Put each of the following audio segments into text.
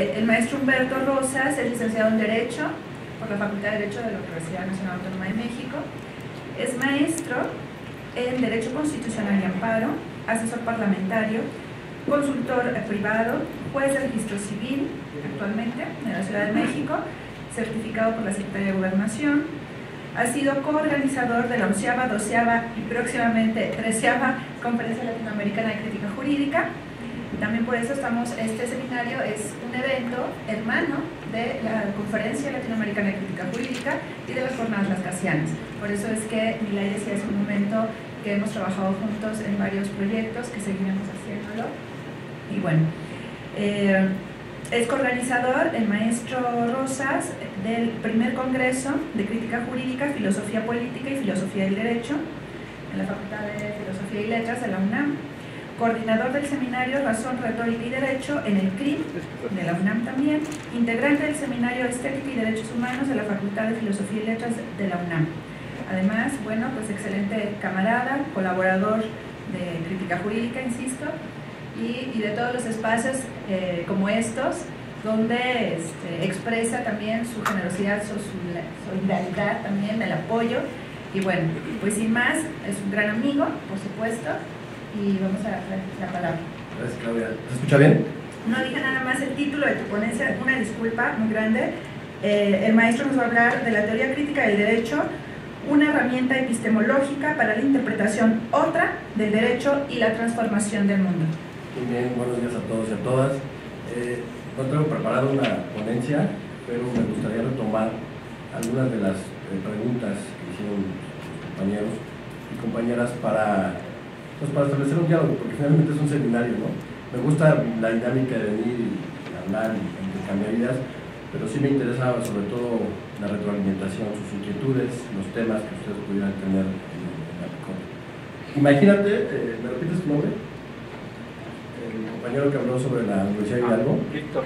El maestro Humberto Rosas es licenciado en Derecho por la Facultad de Derecho de la Universidad Nacional Autónoma de México. Es maestro en Derecho Constitucional y Amparo, asesor parlamentario, consultor privado, juez de registro civil actualmente en la Ciudad de México, certificado por la Secretaría de Gobernación. Ha sido coorganizador de la 11ª, 12ª y próximamente 13ª Conferencia Latinoamericana de Crítica Jurídica. También por eso estamos, este seminario es un evento hermano de la Conferencia Latinoamericana de Crítica Jurídica y de las jornadas Las Casianas. Por eso es que Milay decía hace un momento que hemos trabajado juntos en varios proyectos, que seguiremos haciéndolo. Y bueno, es coorganizador el maestro Rosas del primer Congreso de Crítica Jurídica, Filosofía Política y Filosofía del Derecho en la Facultad de Filosofía y Letras de la UNAM, coordinador del seminario Razón, Retórica y Derecho en el CRIM de la UNAM también, integrante del seminario Estética y Derechos Humanos de la Facultad de Filosofía y Letras de la UNAM. Además, bueno, pues excelente camarada, colaborador de Crítica Jurídica, insisto, y de todos los espacios como estos, donde expresa también su generosidad, su solidaridad también, el apoyo. Y bueno, pues sin más, es un gran amigo, por supuesto, y vamos a dar la palabra. Gracias, Claudia. ¿Se escucha bien? No dije nada más el título de tu ponencia, una disculpa muy grande. El maestro nos va a hablar de la teoría crítica del derecho, una herramienta epistemológica para la interpretación otra del derecho y la transformación del mundo. Muy bien, buenos días a todos y a todas. No tengo preparado una ponencia, pero me gustaría retomar algunas de las preguntas que hicieron mis compañeros y compañeras para establecer un diálogo, porque finalmente es un seminario, ¿no? Me gusta la dinámica de venir y hablar y intercambiar ideas, pero sí me interesa sobre todo la retroalimentación, sus inquietudes, los temas que ustedes pudieran tener en la corte. Imagínate, ¿me repites tu nombre? El compañero que habló sobre la Universidad de Hidalgo. Víctor.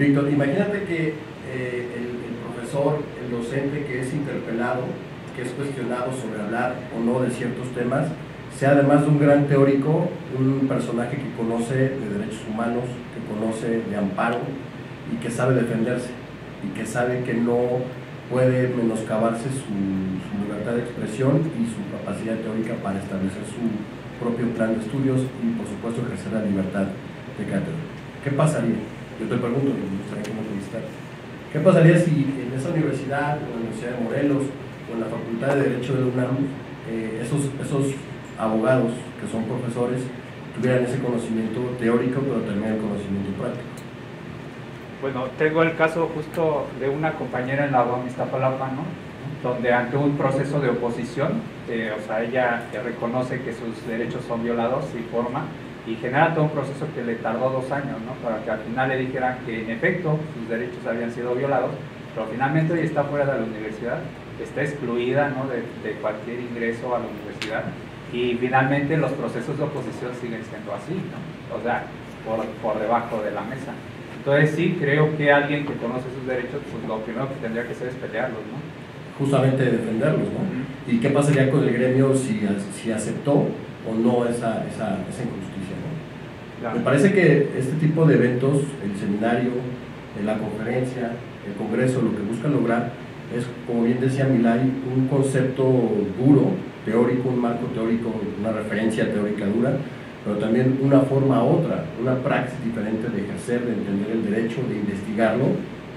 Víctor, imagínate que el profesor, el docente que es interpelado, que es cuestionado sobre hablar o no de ciertos temas, sea además de un gran teórico, un personaje que conoce de derechos humanos, que conoce de amparo y que sabe defenderse y que sabe que no puede menoscabarse su libertad de expresión y su capacidad teórica para establecer su propio plan de estudios y por supuesto ejercer la libertad de cátedra. ¿Qué pasaría? Yo te pregunto, me gustaría que me entrevistaras. ¿Qué pasaría si en esa universidad, o en la Universidad de Morelos, o en la Facultad de Derecho de la UNAM, esos abogados que son profesores tuvieran ese conocimiento teórico pero también el conocimiento práctico? Bueno, tengo el caso justo de una compañera en la UAM Iztapalapa, ¿no?, donde ante un proceso de oposición, o sea, ella reconoce que sus derechos son violados y forma y genera todo un proceso que le tardó 2 años, ¿no?, para que al final le dijeran que en efecto sus derechos habían sido violados, pero finalmente ella está fuera de la universidad, está excluida, ¿no?, de cualquier ingreso a la universidad. Y finalmente los procesos de oposición siguen siendo así, ¿no?, o sea, por debajo de la mesa. Entonces sí, creo que alguien que conoce sus derechos, pues lo primero que tendría que hacer es pelearlos, ¿no? Justamente defenderlos, ¿no? ¿Y qué pasaría con el gremio si aceptó o no esa injusticia, ¿no? Claro. Me parece que este tipo de eventos, el seminario, la conferencia, el congreso, lo que busca lograr es, como bien decía Milay, un concepto duro, teórico, un marco teórico, una referencia teórica dura, pero también una forma otra, una praxis diferente de ejercer, de entender el derecho, de investigarlo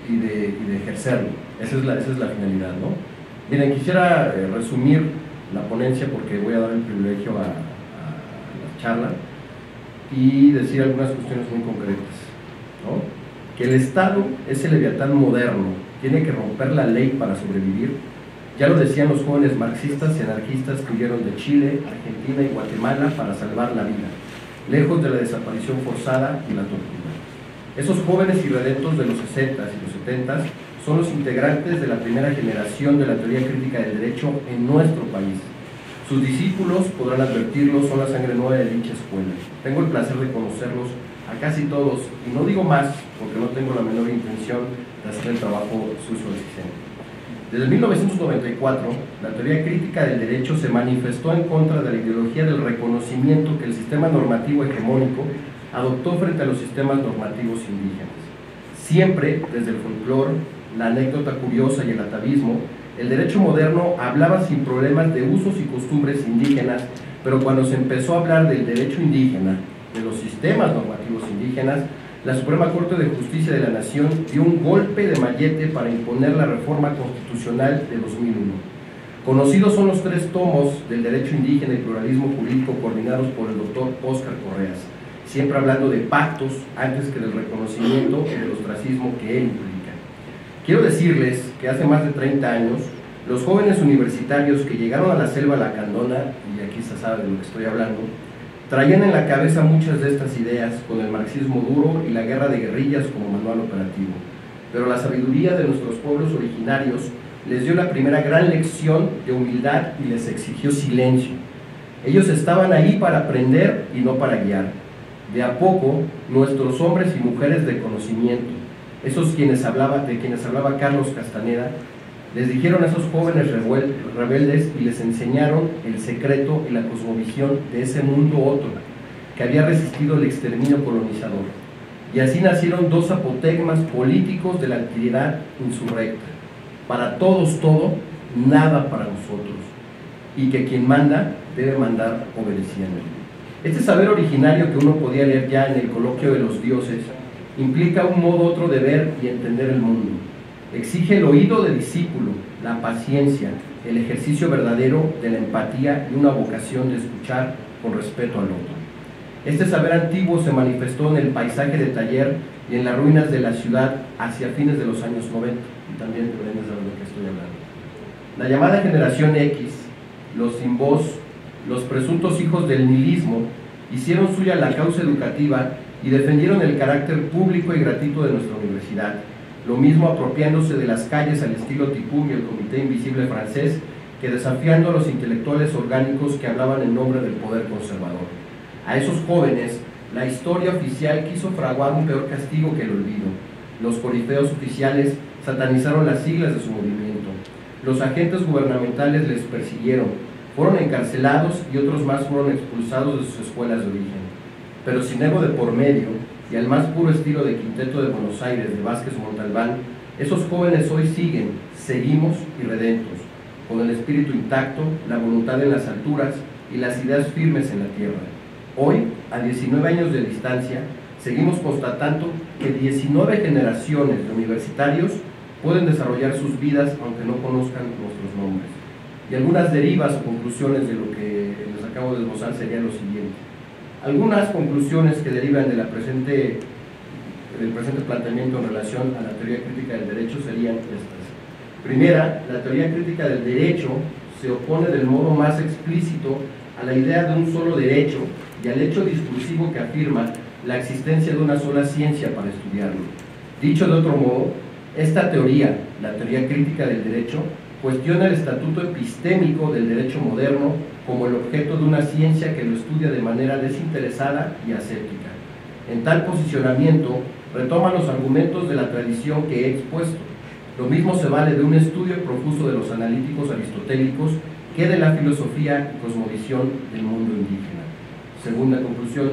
y de ejercerlo. Esa es la finalidad, ¿no? Miren, quisiera resumir la ponencia porque voy a dar el privilegio a la charla y decir algunas cuestiones muy concretas, ¿no? Que el Estado es el leviatán moderno, tiene que romper la ley para sobrevivir. Ya lo decían los jóvenes marxistas y anarquistas que huyeron de Chile, Argentina y Guatemala para salvar la vida, lejos de la desaparición forzada y la tortura. Esos jóvenes irredentos de los 60s y los 70s son los integrantes de la primera generación de la teoría crítica del derecho en nuestro país. Sus discípulos, podrán advertirlo, son la sangre nueva de dicha escuela. Tengo el placer de conocerlos a casi todos, y no digo más porque no tengo la menor intención de hacer el trabajo sucio existente. Desde 1994, la teoría crítica del derecho se manifestó en contra de la ideología del reconocimiento que el sistema normativo hegemónico adoptó frente a los sistemas normativos indígenas. Siempre desde el folclore, la anécdota curiosa y el atavismo, el derecho moderno hablaba sin problemas de usos y costumbres indígenas, pero cuando se empezó a hablar del derecho indígena, de los sistemas normativos indígenas, la Suprema Corte de Justicia de la Nación dio un golpe de mallete para imponer la reforma constitucional de 2001. Conocidos son los 3 tomos del derecho indígena y pluralismo jurídico coordinados por el doctor Óscar Correas, siempre hablando de pactos antes que del reconocimiento y del ostracismo que él implica. Quiero decirles que hace más de 30 años, los jóvenes universitarios que llegaron a la selva lacandona, y aquí se sabe de lo que estoy hablando, traían en la cabeza muchas de estas ideas con el marxismo duro y la guerra de guerrillas como manual operativo. Pero la sabiduría de nuestros pueblos originarios les dio la primera gran lección de humildad y les exigió silencio. Ellos estaban ahí para aprender y no para guiar. De a poco, nuestros hombres y mujeres de conocimiento, esos de quienes hablaba Carlos Castaneda, les dijeron a esos jóvenes rebeldes y les enseñaron el secreto y la cosmovisión de ese mundo otro, que había resistido el exterminio colonizador. Y así nacieron 2 apotegmas políticos de la actividad insurrecta. Para todos todo, nada para nosotros. Y que quien manda, debe mandar obedeciendo. Este saber originario que uno podía leer ya en el Coloquio de los Dioses, implica un modo otro de ver y entender el mundo. Exige el oído de discípulo, la paciencia, el ejercicio verdadero de la empatía y una vocación de escuchar con respeto al otro. Este saber antiguo se manifestó en el paisaje de taller y en las ruinas de la ciudad hacia fines de los años 90, y también deben saber de lo que estoy hablando. La llamada generación X, los sin voz, los presuntos hijos del nihilismo, hicieron suya la causa educativa y defendieron el carácter público y gratuito de nuestra universidad, lo mismo apropiándose de las calles al estilo Tipú y el Comité Invisible francés, que desafiando a los intelectuales orgánicos que hablaban en nombre del poder conservador. A esos jóvenes, la historia oficial quiso fraguar un peor castigo que el olvido. Los corifeos oficiales satanizaron las siglas de su movimiento. Los agentes gubernamentales les persiguieron, fueron encarcelados y otros más fueron expulsados de sus escuelas de origen. Pero sin ego de por medio, y al más puro estilo de Quinteto de Buenos Aires de Vázquez y Montalbán, esos jóvenes hoy siguen, seguimos y redentos, con el espíritu intacto, la voluntad en las alturas y las ideas firmes en la tierra. Hoy, a 19 años de distancia, seguimos constatando que 19 generaciones de universitarios pueden desarrollar sus vidas aunque no conozcan nuestros nombres. Y algunas derivas o conclusiones de lo que les acabo de esbozar serían lo siguiente. Algunas conclusiones que derivan de del presente planteamiento en relación a la teoría crítica del derecho serían estas. Primera, la teoría crítica del derecho se opone del modo más explícito a la idea de un solo derecho y al hecho discursivo que afirma la existencia de una sola ciencia para estudiarlo. Dicho de otro modo, esta teoría, la teoría crítica del derecho, cuestiona el estatuto epistémico del derecho moderno como el objeto de una ciencia que lo estudia de manera desinteresada y ascética. En tal posicionamiento, retoma los argumentos de la tradición que he expuesto. Lo mismo se vale de un estudio profuso de los analíticos aristotélicos que de la filosofía y cosmovisión del mundo indígena. Segunda conclusión,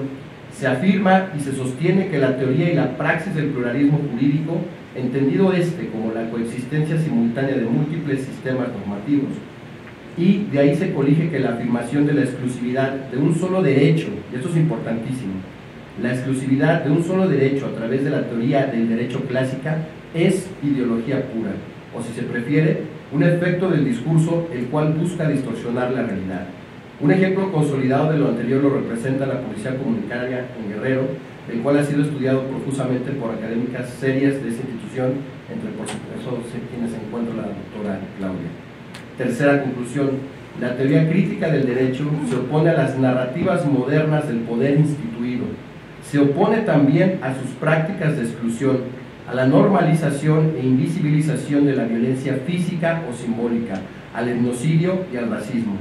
se afirma y se sostiene que la teoría y la praxis del pluralismo jurídico, entendido este como la coexistencia simultánea de múltiples sistemas normativos, y de ahí se colige que la afirmación de la exclusividad de un solo derecho, y esto es importantísimo, la exclusividad de un solo derecho a través de la teoría del derecho clásica es ideología pura, o si se prefiere, un efecto del discurso el cual busca distorsionar la realidad. Un ejemplo consolidado de lo anterior lo representa la Policía Comunitaria en Guerrero, el cual ha sido estudiado profusamente por académicas serias de esa institución, entre por supuesto quienes se encuentra la doctora Claudia. Tercera conclusión, la teoría crítica del derecho se opone a las narrativas modernas del poder instituido, se opone también a sus prácticas de exclusión, a la normalización e invisibilización de la violencia física o simbólica, al etnocidio y al racismo.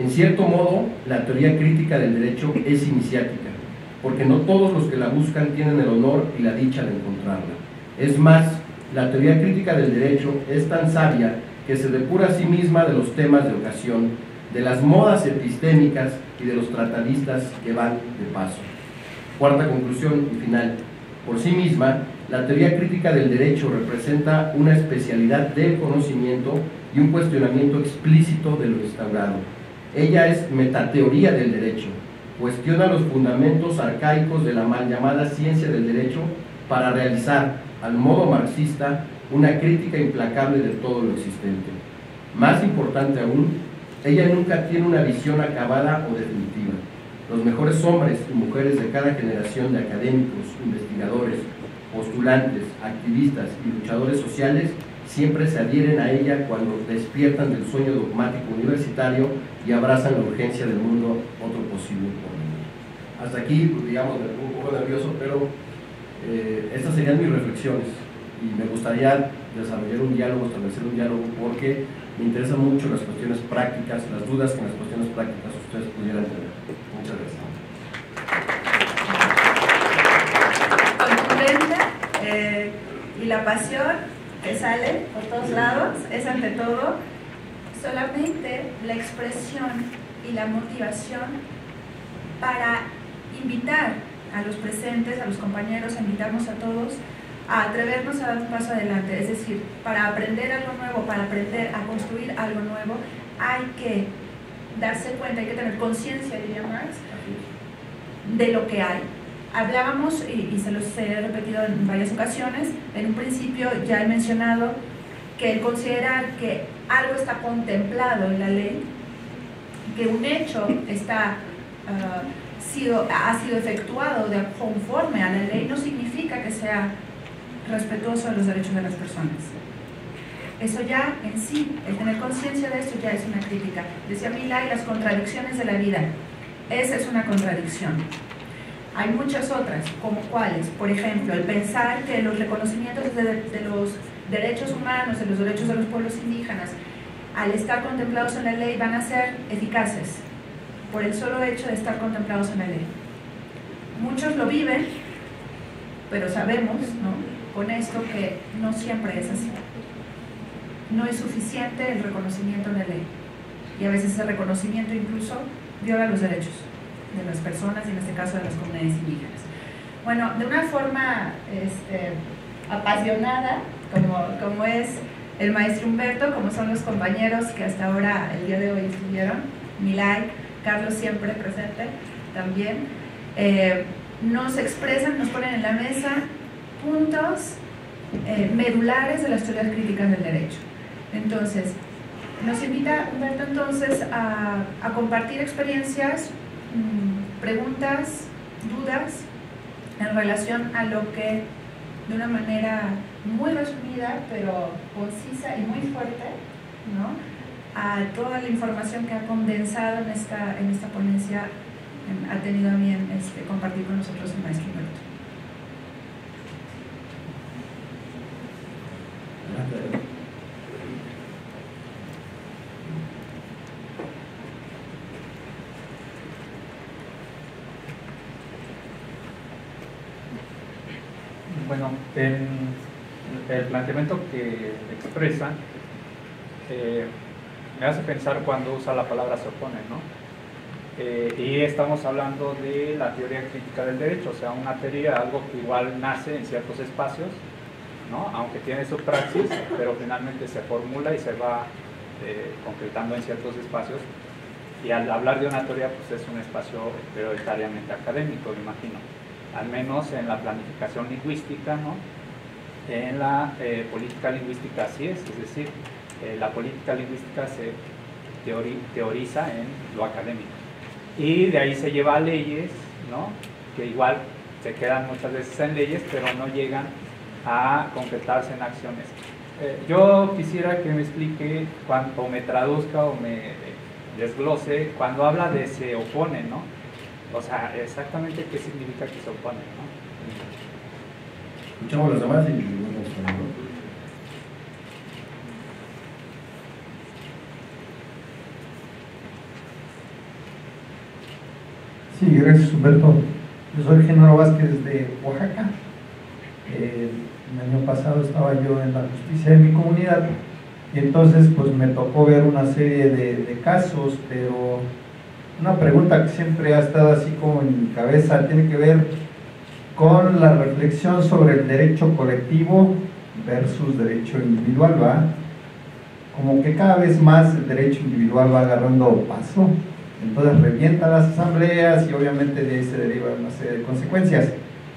En cierto modo, la teoría crítica del derecho es iniciática, porque no todos los que la buscan tienen el honor y la dicha de encontrarla. Es más, la teoría crítica del derecho es tan sabia que se depura a sí misma de los temas de ocasión, de las modas epistémicas y de los tratadistas que van de paso. Cuarta conclusión y final. Por sí misma, la teoría crítica del derecho representa una especialidad del conocimiento y un cuestionamiento explícito de lo instaurado. Ella es metateoría del derecho, cuestiona los fundamentos arcaicos de la mal llamada ciencia del derecho para realizar, al modo marxista, una crítica implacable de todo lo existente. Más importante aún, ella nunca tiene una visión acabada o definitiva. Los mejores hombres y mujeres de cada generación de académicos, investigadores, postulantes, activistas y luchadores sociales siempre se adhieren a ella cuando despiertan del sueño dogmático universitario y abrazan la urgencia del mundo otro posible. Hasta aquí, pues, digamos, me pongo un poco nervioso, pero estas serían mis reflexiones y me gustaría desarrollar un diálogo, establecer un diálogo, porque me interesan mucho las cuestiones prácticas, las dudas que en las cuestiones prácticas ustedes pudieran tener. Muchas gracias. Y la pasión que sale por todos lados es ante todo solamente la expresión y la motivación para invitar a los presentes, a los compañeros, a invitarnos a todos a atrevernos a dar un paso adelante, es decir, para aprender algo nuevo, para aprender a construir algo nuevo, hay que darse cuenta, hay que tener conciencia, diría Marx, de lo que hay. Hablábamos, y se los he repetido en varias ocasiones, en un principio ya he mencionado que el considerar que algo está contemplado en la ley, que un hecho está, ha sido efectuado de conforme a la ley, no significa que sea respetuoso de los derechos de las personas. Eso ya en sí, el tener conciencia de esto ya es una crítica. Decía Milay, las contradicciones de la vida. Esa es una contradicción. Hay muchas otras, como cuáles, por ejemplo, el pensar que los reconocimientos de los derechos humanos, de los derechos de los pueblos indígenas, al estar contemplados en la ley van a ser eficaces, por el solo hecho de estar contemplados en la ley. Muchos lo viven, pero sabemos, ¿no?, con esto que no siempre es así. No es suficiente el reconocimiento en la ley, y a veces ese reconocimiento incluso viola los derechos de las personas, y en este caso de las comunidades indígenas. Bueno, de una forma apasionada, como es el maestro Humberto, como son los compañeros que hasta ahora, el día de hoy, estuvieron, Milay, Carlos siempre presente también, nos expresan, nos ponen en la mesa puntos medulares de las teorías críticas del derecho. Entonces, nos invita Humberto entonces a compartir experiencias, preguntas, dudas en relación a lo que de una manera muy resumida pero concisa y muy fuerte, ¿no?, a toda la información que ha condensado en esta ponencia ha tenido a bien compartir con nosotros el maestro Humberto. Bueno, el planteamiento que expresa me hace pensar cuando usa la palabra se opone, ¿no? Y estamos hablando de la teoría crítica del derecho, o sea, una teoría, algo que igual nace en ciertos espacios, ¿no?, aunque tiene su praxis, pero finalmente se formula y se va concretando en ciertos espacios, y al hablar de una teoría, pues es un espacio prioritariamente académico, me imagino, al menos en la planificación lingüística, ¿no? En la política lingüística así es decir, la política lingüística se teoriza en lo académico, y de ahí se lleva a leyes, ¿no?, que igual se quedan muchas veces en leyes, pero no llegan a concretarse en acciones. Yo quisiera que me explique, o me traduzca, o me desglose, cuando habla de se opone, ¿no? O sea, exactamente qué significa que se opone, ¿no? Escuchamos los demás y vamos a ver. Sí, gracias Humberto. Yo soy Genaro Vázquez de Oaxaca. El año pasado estaba yo en la justicia de mi comunidad y entonces pues me tocó ver una serie de casos, pero una pregunta que siempre ha estado así como en mi cabeza tiene que ver con la reflexión sobre el derecho colectivo versus derecho individual, ¿va? Como que cada vez más el derecho individual va agarrando paso, entonces revienta las asambleas y obviamente de ahí se derivan una serie de consecuencias.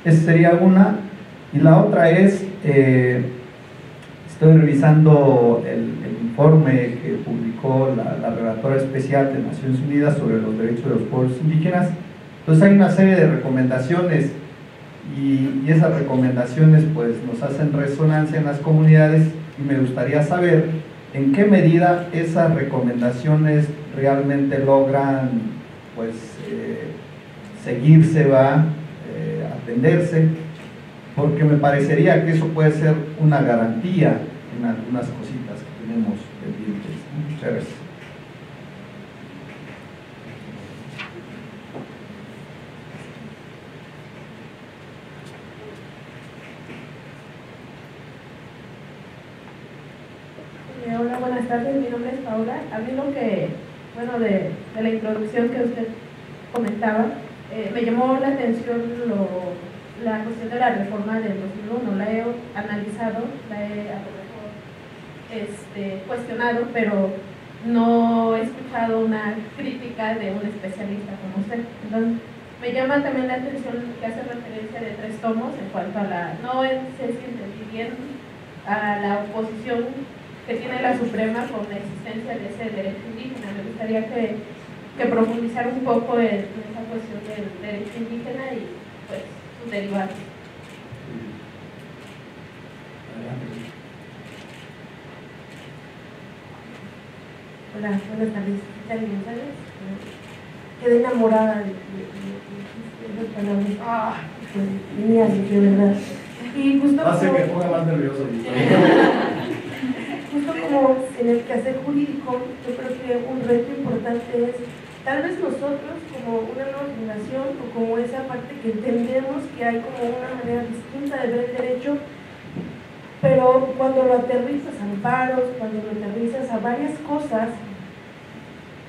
Esa sería una, y la otra es, estoy revisando el informe que publicó la relatora especial de Naciones Unidas sobre los derechos de los pueblos indígenas. Entonces hay una serie de recomendaciones y esas recomendaciones pues nos hacen resonancia en las comunidades, y me gustaría saber en qué medida esas recomendaciones realmente logran pues seguirse, va, atenderse, porque me parecería que eso puede ser una garantía en algunas cositas que tenemos pendientes. Muchas gracias. Hola, buenas tardes, mi nombre es Paula. A mí lo que, bueno, de la introducción que usted comentaba, me llamó la atención la cuestión de la reforma del 2001. La he analizado, la he cuestionado, pero no he escuchado una crítica de un especialista como usted. Entonces, me llama también la atención que hace referencia de 3 tomos en cuanto a la, no se siente bien a la oposición que tiene la Suprema con la existencia de ese derecho indígena. Me gustaría que profundizar un poco en esa cuestión del derecho indígena y pues sus derivados. Hola, buenas tardes. Quedé enamorada de las palabras. ¡Ah! Mías, de verdad. Y justo... hace que ponga más nervioso. Justo como en el quehacer jurídico, yo creo que un reto importante es, tal vez nosotros como una nueva generación o como esa parte que entendemos que hay como una manera distinta de ver el derecho, pero cuando lo aterrizas a amparos, cuando lo aterrizas a varias cosas,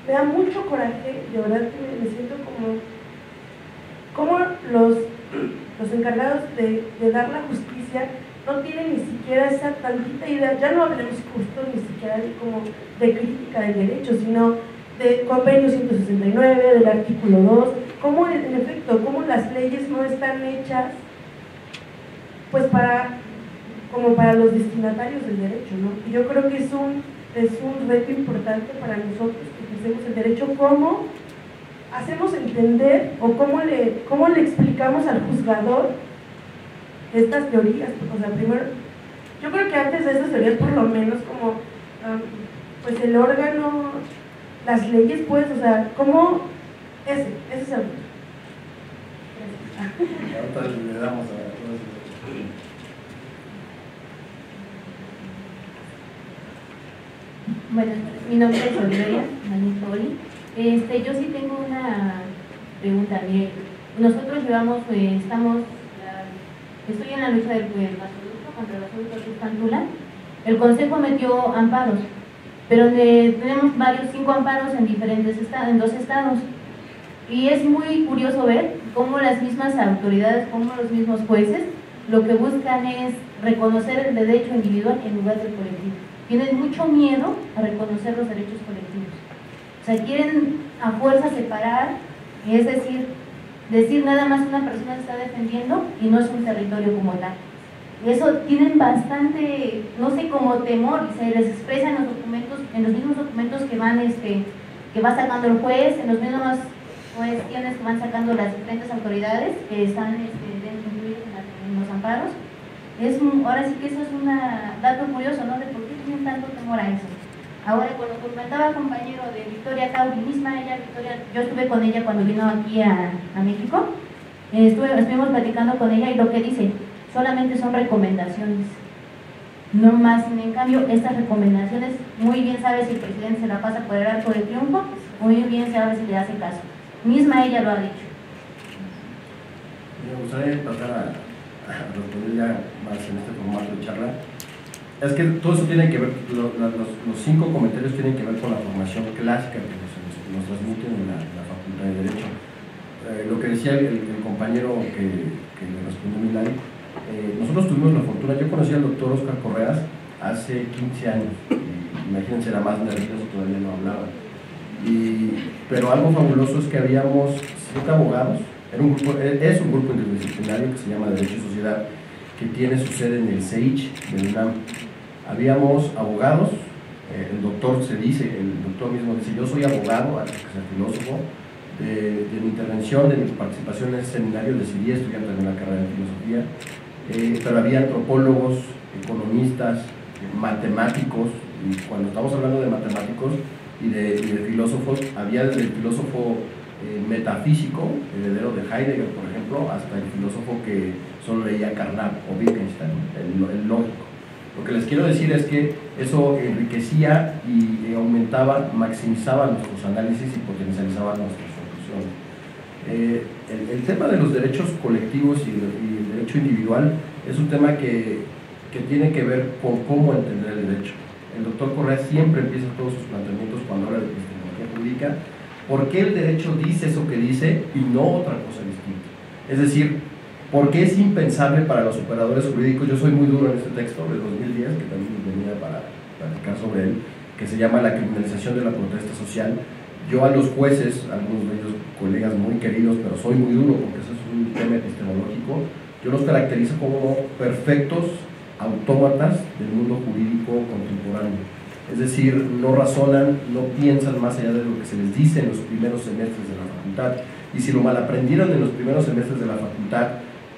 me da mucho coraje, de verdad que me siento como los encargados de dar la justicia no tienen ni siquiera esa tantita idea. Ya no hablemos justo ni siquiera de, como de crítica del derecho, sino de convenio 169, del artículo 2, cómo en efecto, cómo las leyes no están hechas pues como para los destinatarios del derecho, ¿no? Y yo creo que es un reto importante para nosotros que ejercemos el derecho, cómo hacemos entender o cómo le explicamos al juzgador estas teorías. O sea, primero, yo creo que antes de estas teorías, por lo menos como pues el órgano, las leyes, pues, o sea, ¿cómo? Ese es el... Ahorita le damos a todos. Bueno, mi nombre es Olivia Manitoli. Yo sí tengo una pregunta. Mire, nosotros llevamos, estoy en la lucha del Puebla Producto contra los productos de Espantula. El Consejo metió amparos, pero tenemos 5 amparos en diferentes estados, en 2 estados. Y es muy curioso ver cómo las mismas autoridades, cómo los mismos jueces, lo que buscan es reconocer el derecho individual en lugar del colectivo. Tienen mucho miedo a reconocer los derechos colectivos. O sea, quieren a fuerza separar, es decir nada más una persona se está defendiendo y no es un territorio como tal. Eso tienen bastante, no sé, como temor, y se les expresa en los documentos, en los mismos documentos que va sacando el juez, en los mismos cuestiones que van sacando las diferentes autoridades que están incluidas en los amparos. Ahora sí que eso es un dato curioso, ¿no? De por qué tienen tanto temor a eso. Ahora, cuando comentaba el compañero de Victoria Cauli, misma ella, Victoria, yo estuve con ella cuando vino aquí a México, estuvimos platicando con ella y lo que dice, solamente son recomendaciones, no más. En cambio, estas recomendaciones, muy bien sabe si el presidente se la pasa por el arco del triunfo, muy bien sabe si le hace caso. Misma ella lo ha dicho. Me gustaría pasar a responder ya más en este formato de charla. Es que todo eso tiene que ver, los 5 comentarios tienen que ver con la formación clásica que nos transmiten en la Facultad de Derecho. lo que decía el compañero que me respondió Milán, nosotros tuvimos la fortuna, yo conocí al doctor Óscar Correas hace 15 años, imagínense, era más nervioso, todavía no hablaba, pero algo fabuloso es que habíamos 7 abogados, es un grupo interdisciplinario que se llama Derecho y Sociedad, que tiene su sede en el SEICH del UNAM. Habíamos abogados, el doctor mismo dice, yo soy abogado, que sea filósofo, de mi intervención, de mi participación en ese seminario decidí estudiar también la carrera de filosofía, pero había antropólogos, economistas, matemáticos, y cuando estamos hablando de matemáticos y de filósofos, había desde el filósofo metafísico, heredero de Heidegger, por ejemplo, hasta el filósofo que solo leía Carnap o Wittgenstein, el lógico. Lo que les quiero decir es que eso enriquecía y aumentaba, maximizaba nuestros análisis y potencializaba nuestras soluciones. El tema de los derechos colectivos y el derecho individual es un tema que tiene que ver con cómo entender el derecho. El doctor Correa siempre empieza todos sus planteamientos cuando habla de epistemología jurídica, ¿por qué el derecho dice eso que dice y no otra cosa distinta? Es decir, ¿por qué es impensable para los operadores jurídicos? Yo soy muy duro en este texto de 2010, que también venía para platicar sobre él, que se llama La criminalización de la protesta social. Yo a los jueces, algunos de ellos colegas muy queridos, pero soy muy duro porque eso es un tema epistemológico, yo los caracterizo como perfectos autómatas del mundo jurídico contemporáneo. Es decir, no razonan, no piensan más allá de lo que se les dice en los primeros semestres de la facultad. Y si lo malaprendieron en los primeros semestres de la facultad,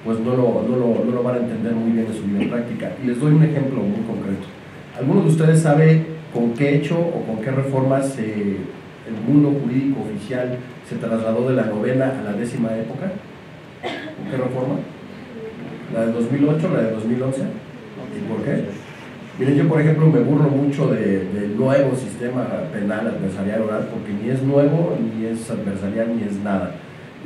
pues no lo van a entender muy bien en su vida práctica. Y les doy un ejemplo muy concreto. ¿Alguno de ustedes sabe con qué hecho o con qué reformas el mundo jurídico oficial se trasladó de la 9ª a la 10ª época? ¿Con qué reforma? ¿La de 2008, la de 2011? ¿Y por qué? Miren, yo por ejemplo me burlo mucho del nuevo sistema penal adversarial oral porque ni es nuevo, ni es adversarial, ni es nada.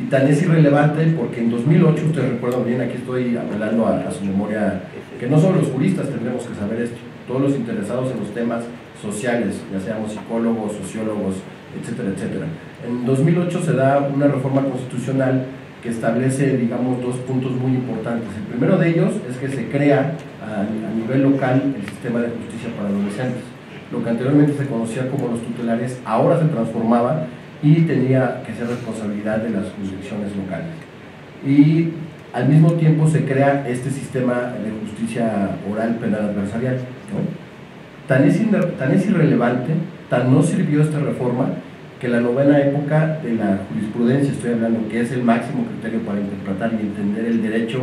Y tan es irrelevante porque en 2008, ustedes recuerdan bien, aquí estoy apelando a su memoria, que no solo los juristas tendremos que saber esto, todos los interesados en los temas sociales, ya seamos psicólogos, sociólogos, etcétera, etcétera. En 2008 se da una reforma constitucional que establece, digamos, 2 puntos muy importantes. El primero de ellos es que se crea a nivel local el sistema de justicia para adolescentes. Lo que anteriormente se conocía como los tutelares, ahora se transformaba y tenía que ser responsabilidad de las jurisdicciones locales. Y al mismo tiempo se crea este sistema de justicia oral penal adversarial, ¿no? Tan es irrelevante, tan no sirvió esta reforma, que la 9ª época de la jurisprudencia, estoy hablando, que es el máximo criterio para interpretar y entender el derecho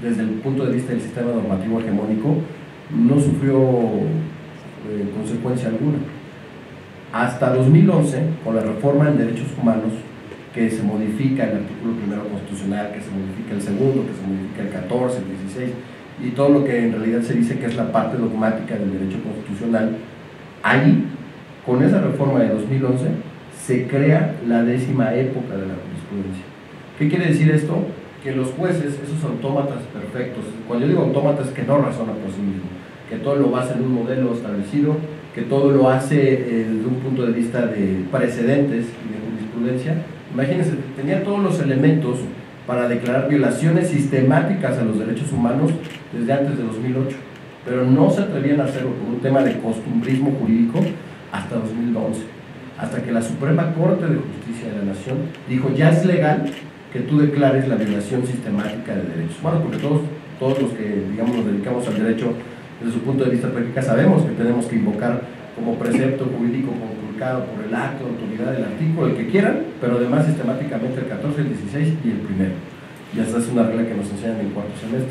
desde el punto de vista del sistema normativo hegemónico, no sufrió consecuencia alguna. Hasta 2011, con la reforma en derechos humanos, que se modifica el artículo 1º constitucional, que se modifica el 2º, que se modifica el 14, el 16, y todo lo que en realidad se dice que es la parte dogmática del derecho constitucional, ahí, con esa reforma de 2011, se crea la 10ª época de la jurisprudencia. ¿Qué quiere decir esto? Que los jueces, esos autómatas perfectos, cuando yo digo autómatas, que no razonan por sí mismos, que todo lo basa en un modelo establecido, que todo lo hace desde un punto de vista de precedentes y de jurisprudencia. Imagínense, tenía todos los elementos para declarar violaciones sistemáticas a los derechos humanos desde antes de 2008, pero no se atrevían a hacerlo por un tema de costumbrismo jurídico hasta 2011, hasta que la Suprema Corte de Justicia de la Nación dijo, ya es legal que tú declares la violación sistemática de derechos humanos, porque todos los que, digamos, nos dedicamos al derecho desde su punto de vista práctica sabemos que tenemos que invocar como precepto jurídico conculcado por el acto de autoridad del artículo, el que quieran, pero además sistemáticamente el 14, el 16 y el 1º. Y esta es una regla que nos enseñan en el 4º semestre.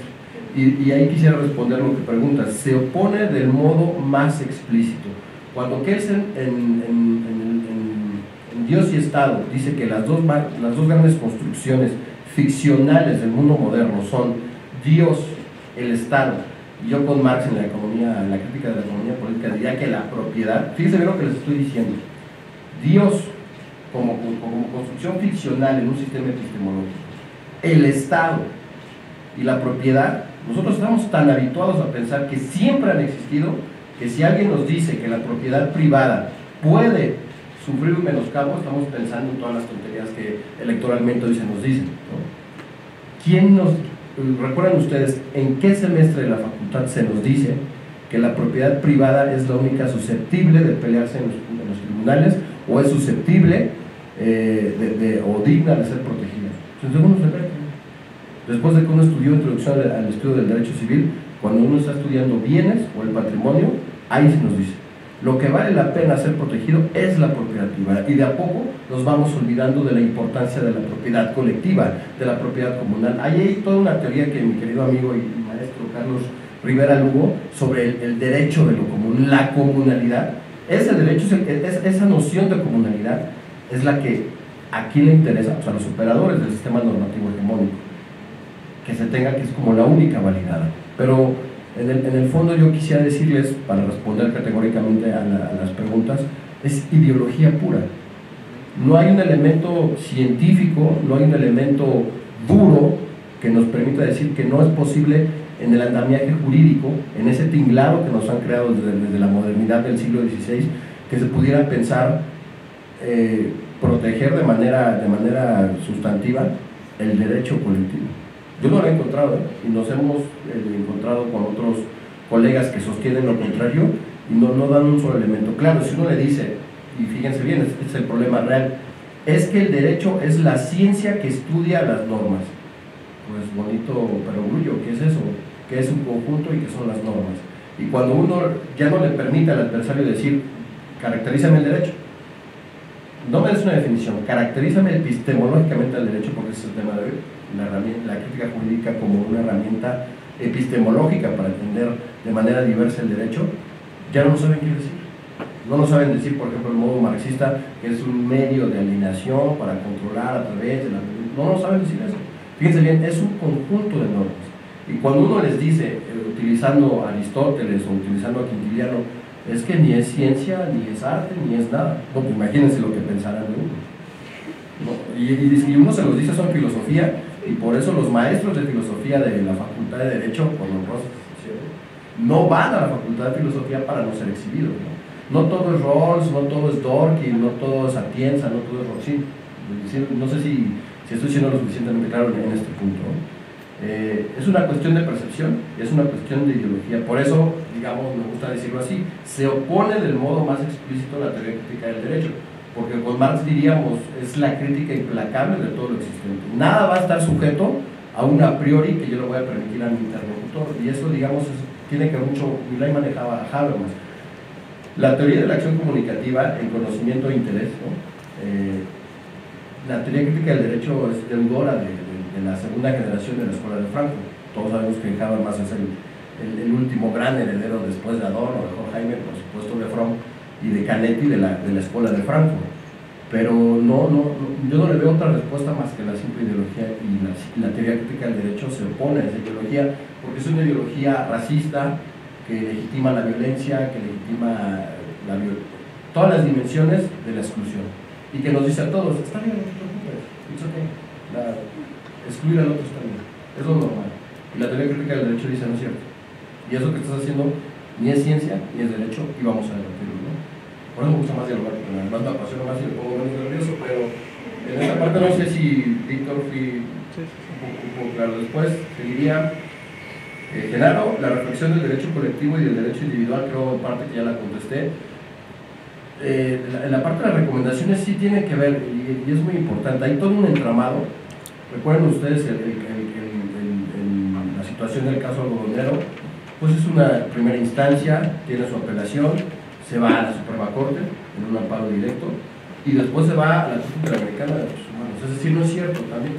Y ahí quisiera responder lo que preguntas. Se opone del modo más explícito. Cuando Kelsen en Dios y Estado dice que las dos grandes construcciones ficcionales del mundo moderno son Dios, el Estado, y yo con Marx en la economía, en la crítica de la economía política, diría que la propiedad, fíjense bien lo que les estoy diciendo, Dios como construcción ficcional en un sistema epistemológico, el Estado y la propiedad, nosotros estamos tan habituados a pensar que siempre han existido, que si alguien nos dice que la propiedad privada puede sufrir un menoscabo, estamos pensando en todas las tonterías que electoralmente hoy se nos dicen, ¿no? ¿Recuerdan ustedes en qué semestre de la facultad se nos dice que la propiedad privada es la única susceptible de pelearse en los tribunales, o es susceptible o digna de ser protegida? Entonces uno se ve, después de que uno estudió introducción al estudio del derecho civil, cuando uno está estudiando bienes o el patrimonio, ahí se nos dice, lo que vale la pena ser protegido es la propiedad privada, y de a poco nos vamos olvidando de la importancia de la propiedad colectiva, de la propiedad comunal. Ahí hay toda una teoría que mi querido amigo y maestro Carlos Rivera Lugo, sobre el derecho de lo común, la comunalidad. Ese derecho, esa noción de comunalidad es la que aquí le interesa, o sea, a los operadores del sistema normativo hegemónico, que se tenga, que es como la única validada. Pero en el fondo yo quisiera decirles, para responder categóricamente a las preguntas, es ideología pura. No hay un elemento científico, no hay un elemento duro que nos permita decir que no es posible en el andamiaje jurídico, en ese tinglado que nos han creado desde la modernidad del siglo XVI, que se pudiera pensar proteger de manera sustantiva el derecho colectivo. Yo no lo he encontrado, y nos hemos encontrado con otros colegas que sostienen lo contrario y no dan un solo elemento. Claro, si uno le dice, y fíjense bien, es el problema real, es que el derecho es la ciencia que estudia las normas. Pues bonito, pero orgullo, ¿qué es eso? ¿Qué es un conjunto y qué son las normas? Y cuando uno ya no le permite al adversario decir, caracterízame el derecho, no me des una definición, caracterízame epistemológicamente el derecho, porque ese es el tema de hoy, la crítica jurídica como una herramienta epistemológica para entender de manera diversa el derecho, ya no saben qué decir. No nos saben decir, por ejemplo, el modo marxista, que es un medio de alineación para controlar a través de la... No nos saben decir eso. Fíjense bien, es un conjunto de normas. Y cuando uno les dice, utilizando a Aristóteles o utilizando a Quintiliano, es que ni es ciencia, ni es arte, ni es nada. No, pues imagínense lo que pensarán de uno, ¿no? Y uno se los dice, son filosofía, y por eso los maestros de filosofía de la Facultad de Derecho, por los Rosas, no van a la Facultad de Filosofía para no ser exhibidos, ¿no? No todo es Rawls, no todo es Dorkin, no todo es Atienza, no todo es Rawls. No sé si estoy siendo lo suficientemente claro en este punto, ¿no? Es una cuestión de percepción, es una cuestión de ideología. Por eso, digamos, me gusta decirlo así, se opone del modo más explícito a la teoría crítica del derecho, porque con Marx diríamos, es la crítica implacable de todo lo existente. Nada va a estar sujeto a un a priori que yo le voy a permitir a mi interlocutor, y eso, digamos, tiene que mucho, Milay manejaba a Habermas, la teoría de la acción comunicativa, el conocimiento e interés, ¿no? La teoría crítica del derecho es deudora de la segunda generación de la Escuela de Frankfurt. Todos sabemos que Habermas es el último gran heredero después de Adorno, de Horkheimer, por supuesto de Fromm y de Canetti de la Escuela de Frankfurt. Pero yo no le veo otra respuesta más que la simple ideología, y la teoría crítica del derecho se opone a esa ideología, porque es una ideología racista que legitima la violencia, que legitima todas las dimensiones de la exclusión, y que nos dice a todos, está bien, no te preocupes, it's okay. Excluir al otro está bien, es lo normal. Y la teoría crítica del derecho dice, no es cierto, y eso que estás haciendo ni es ciencia, ni es derecho, y vamos a debatirlo, ¿no? Por eso me gusta más dialogar, más me apasiona más y le pongo menos nervioso, pero en esta parte no sé si Víctor fui un poco claro. Después seguiría Genaro, la reflexión del derecho colectivo y del derecho individual, creo en parte que ya la contesté. La parte de las recomendaciones sí tiene que ver, y es muy importante, hay todo un entramado. Recuerden ustedes la situación del caso algodonero, pues es una primera instancia, tiene su apelación, se va a la Suprema Corte en un amparo directo, y después se va a la Corte Interamericana de Derechos Humanos. Es decir, no es cierto, también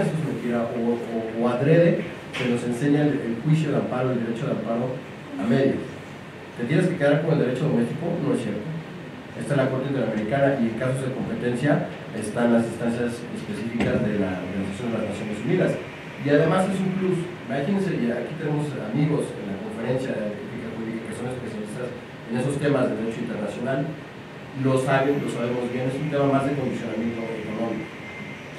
eso es mentira, o adrede se nos enseña el juicio de amparo, el derecho de amparo a medias. ¿Te tienes que quedar con el derecho doméstico? No es cierto. Está la Corte Interamericana, y en casos de competencia están las instancias específicas de la Organización de las Naciones Unidas. Y además es un plus. Imagínense, y aquí tenemos amigos en la Conferencia de Crítica Jurídica que son especialistas en esos temas de derecho internacional. Lo saben, lo sabemos bien, es un tema más de condicionamiento económico.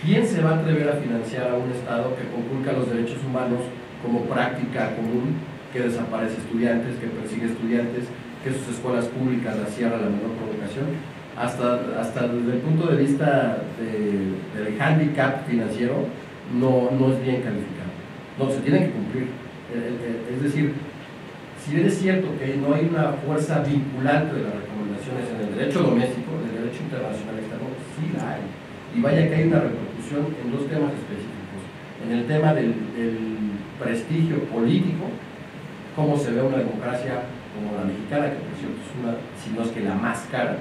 ¿Quién se va a atrever a financiar a un Estado que conculca los derechos humanos como práctica común, que desaparece estudiantes, que persigue estudiantes, que sus escuelas públicas las cierra la menor provocación? hasta desde el punto de vista del hándicap financiero, no es bien calificado. No, se tiene que cumplir. Es decir, si bien es cierto que no hay una fuerza vinculante de las recomendaciones en el derecho doméstico, en el derecho internacional externo, sí la hay. Y vaya que hay una repercusión en dos temas específicos. En el tema del prestigio político, cómo se ve una democracia como la mexicana, que por cierto es una, si no es que la más cara,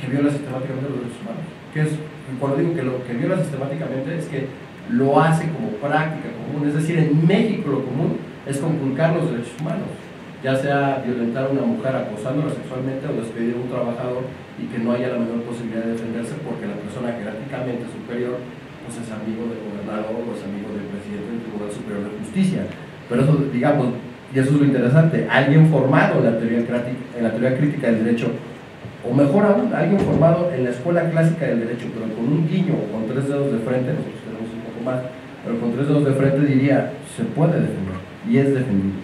que viola sistemáticamente los derechos humanos. Que es, cuando digo que lo que viola sistemáticamente es que lo hace como práctica común, es decir, en México lo común es conculcar los derechos humanos, ya sea violentar a una mujer acosándola sexualmente o despedir a un trabajador y que no haya la menor posibilidad de defenderse porque la persona jerárquicamente superior pues es amigo del gobernador o es amigo del presidente del Tribunal Superior de Justicia. Pero eso, digamos, y eso es lo interesante, alguien formado en la teoría crítica del derecho, o mejor aún, alguien formado en la escuela clásica del derecho, pero con un guiño o con tres dedos de frente, nosotros tenemos un poco más, pero con tres dedos de frente diría, se puede defender, y es defendible.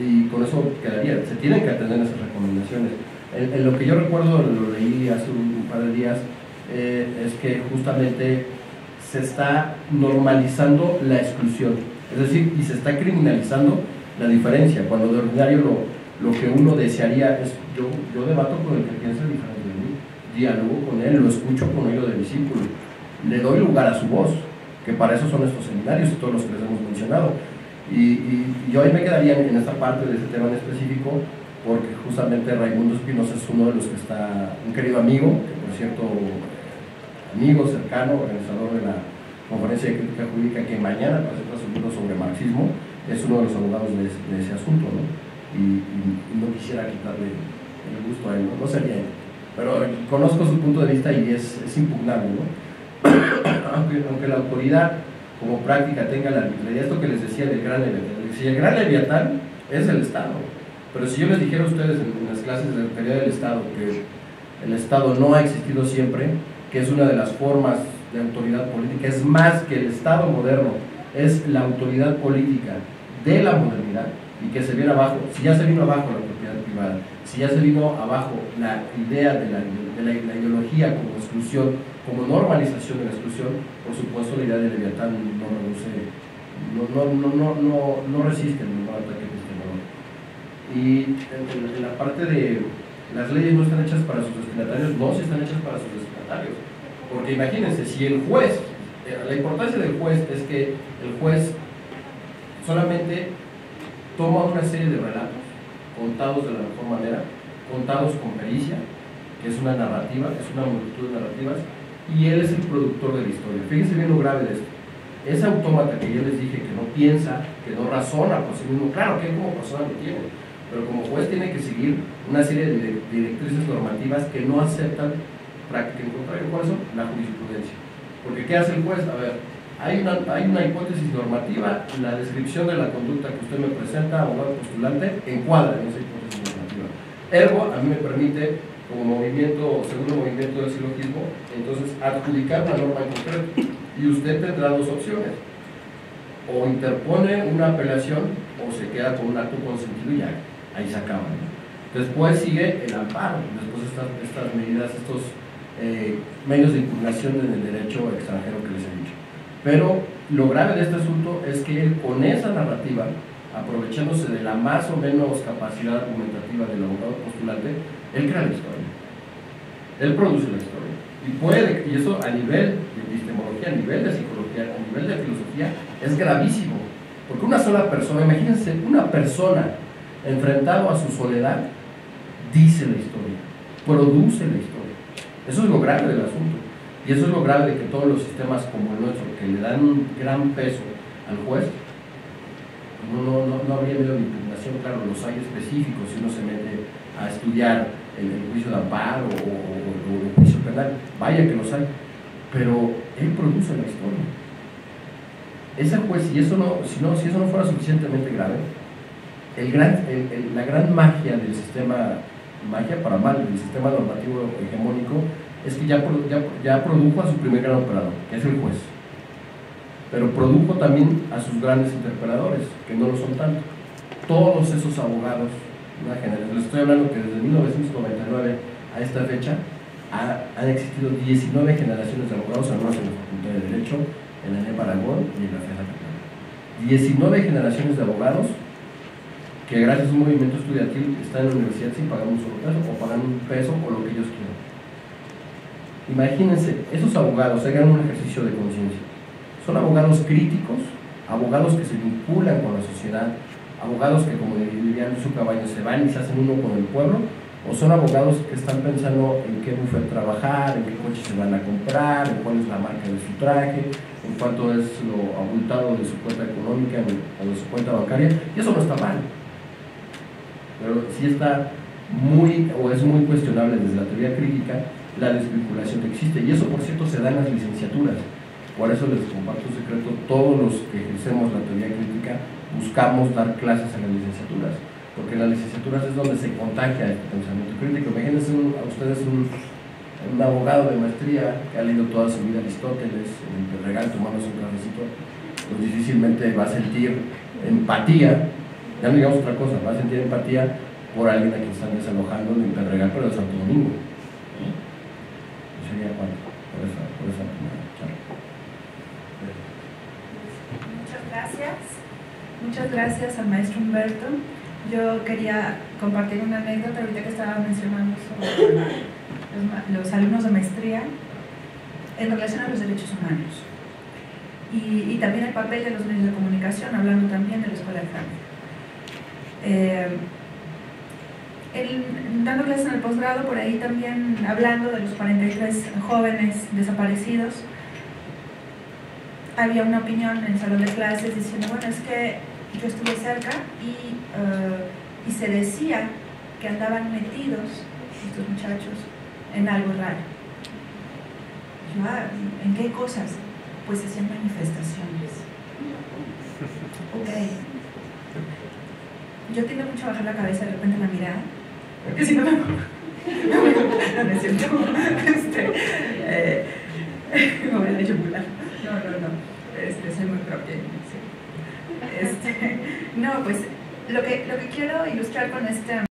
Y con eso quedaría, se tienen que atender esas recomendaciones. En lo que yo recuerdo, lo leí hace un par de días, es que justamente se está normalizando la exclusión, es decir, y se está criminalizando la diferencia, cuando de ordinario lo que uno desearía es, yo debato con el que piensa diferente de mí, dialogo con él, lo escucho con oído de discípulo, le doy lugar a su voz, que para eso son estos seminarios y todos los que les hemos mencionado. Y yo ahí me quedaría en esta parte de este tema en específico, porque justamente Raimundo Espinosa es uno de los que está, un querido amigo, que por cierto, amigo cercano, organizador de la Conferencia de Crítica Jurídica, que mañana presenta su libro sobre marxismo, es uno de los abogados de ese asunto, ¿no? Y no quisiera quitarle el gusto a él, no sería él, pero conozco su punto de vista y es impugnable, ¿no? aunque la autoridad como práctica tenga la arbitrariedad, esto que les decía del gran leviatán, si el gran leviatán es el Estado, pero si yo les dijera a ustedes en las clases de la teoría del Estado que el Estado no ha existido siempre, que es una de las formas de autoridad política, es más que el Estado moderno, es la autoridad política de la modernidad, y que se viene abajo, si ya se vino abajo la propiedad privada, si ya se vino abajo la idea de la ideología como exclusión, como normalización de la exclusión, por supuesto la idea de Leviatán no resiste ningún ataque epistemológico. Y en la parte de las leyes no están hechas para sus destinatarios, no, sí están hechas para sus destinatarios, porque imagínense, si el juez, la importancia del juez es que el juez solamente toma una serie de relatos contados de la mejor manera, contados con pericia, que es una narrativa, es una multitud de narrativas, y él es el productor de la historia. Fíjense bien lo grave de esto. Ese autómata que yo les dije que no piensa, que no razona por sí mismo, claro que él como persona lo tiene, pero como juez tiene que seguir una serie de directrices normativas que no aceptan práctica en contrario con eso, la jurisprudencia. Porque ¿qué hace el juez? A ver, hay una hipótesis normativa, la descripción de la conducta que usted me presenta, abogado postulante, encuadra en esa hipótesis normativa. Ergo, a mí me permite, como movimiento, segundo movimiento del silogismo, entonces adjudicar una norma en concreto, y usted tendrá dos opciones: o interpone una apelación o se queda con un acto consentido, y ya, ahí se acaba, ¿no? Después sigue el amparo, después estas medidas, estos medios de impugnación en el derecho extranjero que les he dicho. Pero lo grave de este asunto es que él, con esa narrativa, aprovechándose de la más o menos capacidad argumentativa del abogado postulante, él crea la historia, él produce la historia, y eso a nivel de epistemología, a nivel de psicología, a nivel de filosofía, es gravísimo, porque una sola persona, imagínense, una persona enfrentado a su soledad, dice la historia, produce la historia. Eso es lo grave del asunto, y eso es lo grave de que todos los sistemas como el nuestro, que le dan un gran peso al juez, no habría medio de impugnación. Claro, los hay específicos, si uno se mete a estudiar el juicio de amparo o el juicio penal, vaya que los hay, pero él produce la historia. Ese juez, si eso no fuera suficientemente grave, la gran magia del sistema, magia para mal, del sistema normativo hegemónico, es que ya produjo a su primer gran operador, que es el juez, pero produjo también a sus grandes interpeladores, que no lo son tanto. Todos esos abogados, les estoy hablando que desde 1999 a esta fecha han existido 19 generaciones de abogados, al menos en la Facultad de Derecho, en la NEP Aragón y en la FED Aragón. 19 generaciones de abogados que gracias a un movimiento estudiantil están en la universidad sin pagar un solo peso o pagan un peso o lo que ellos quieran. Imagínense, esos abogados hagan un ejercicio de conciencia. Son abogados críticos, abogados que se vinculan con la sociedad, abogados que, como dirían su caballo, se van y se hacen uno con el pueblo, o son abogados que están pensando en qué bufete trabajar, en qué coche se van a comprar, en cuál es la marca de su traje, en cuánto es lo abultado de su cuenta económica o de su cuenta bancaria, y eso no está mal. Pero sí está muy, o es muy cuestionable desde la teoría crítica, la desvinculación que existe, y eso por cierto se da en las licenciaturas. Por eso les comparto un secreto, todos los que ejercemos la teoría crítica buscamos dar clases en las licenciaturas, porque en las licenciaturas es donde se contagia el pensamiento crítico. Imagínense a ustedes un abogado de maestría que ha leído toda su vida Aristóteles, en Pedregal, tomándose un cafecito, pues difícilmente va a sentir empatía, ya no digamos otra cosa, va a sentir empatía por alguien a quien están desalojando de Pedregal, pero de Santo Domingo. Sería cuánto, por esa primera charla. Muchas gracias al maestro Humberto. Yo quería compartir una anécdota ahorita que estaba mencionando sobre los alumnos de maestría en relación a los derechos humanos y también el papel de los medios de comunicación, hablando también de la Escuela de Frankfurt. Dando clases en el posgrado, por ahí también hablando de los 43 jóvenes desaparecidos, había una opinión en el salón de clases diciendo, bueno, es que yo estuve cerca y se decía que andaban metidos estos muchachos en algo raro. Yo, ¿en qué cosas? Pues hacían manifestaciones. Ok. Yo tiendo mucho a bajar la cabeza, de repente la mirada, porque si no me... no siento me voy a yugular. Soy muy propia. No, pues lo que quiero ilustrar con esta